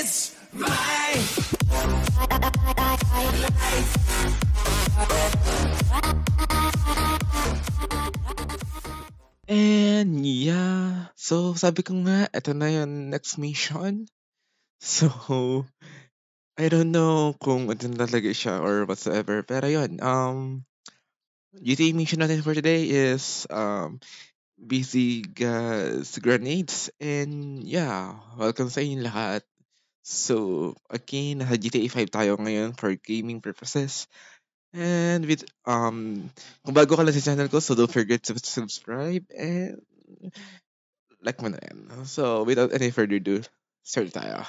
is my life. And yeah, so sabi ko nga, eto na yung next mission. So, I don't know kung ito talaga siya or whatsoever. Pero yun, GTA mission natin for today is BZ Gas Granades, and yeah, welcome sa inyo lahat. So, again, nasa GTA 5 tayo ngayon for gaming purposes. And with, kung bago ka lang sa channel ko, so don't forget to subscribe and like mo na yan. So, without any further ado, start tayo.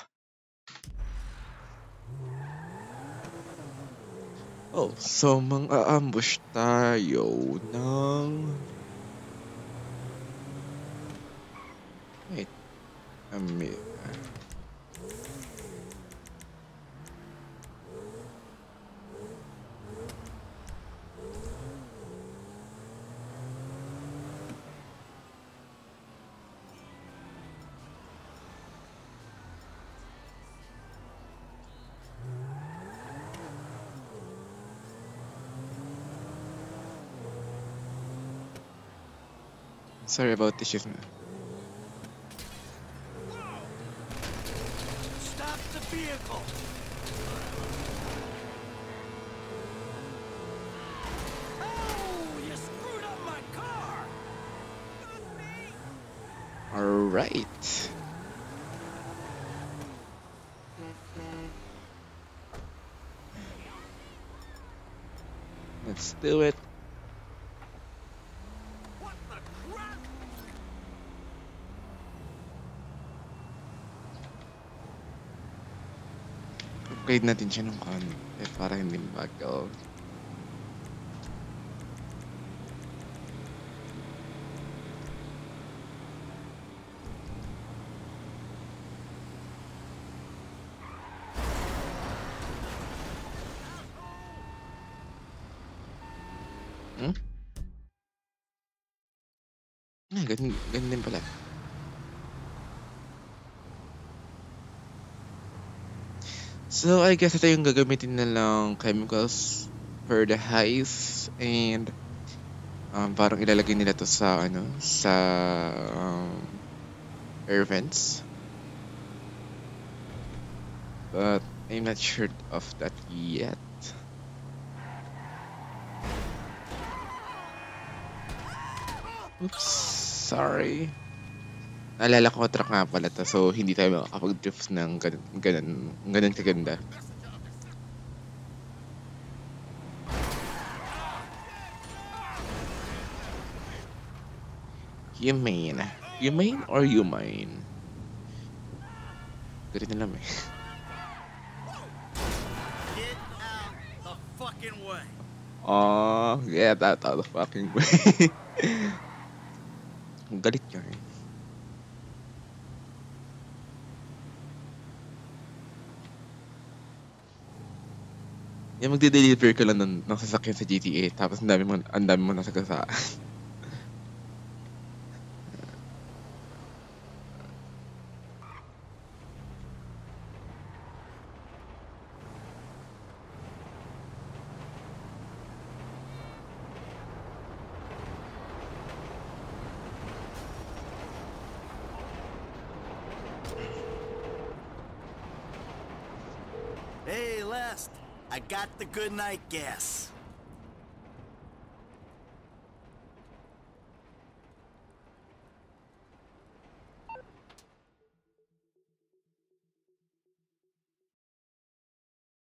Oh, so mang-ambush tayo ng... Wait a minute. Sorry about this shift. Vehicle. Oh, you screwed up my car. All right. Let's do it. Upgrade natin siya ng konti para hindi mabagal. Ay, ganun din pala. So I guess ito yung gagamitin na lang chemicals for the heist, and parang ilalagay nila to sa ano, sa air vents, but I'm not sure of that yet. Oops, sorry. Naalala ko, truck nga pala ito, so hindi tayo makakapag-drift ng ganun kaganda. Humane. Humane or humane? Ganun na lang eh. Get out the fucking way! Aww, get out the fucking way. Galit yun eh. Yung magde-deliver ko lang ng sasakyan sa GTA, tapos ang dami mo nasagasaan. Hey, Last! I got the good night gas.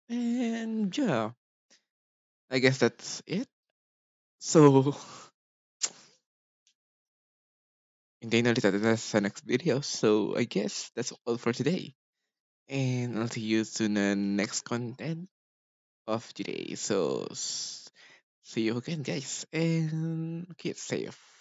And yeah, I guess that's it. So, hintayin ulit natin sa next video. So I guess that's all for today. And I'll see you soon in the next content of today. So see you again, guys, and keep safe.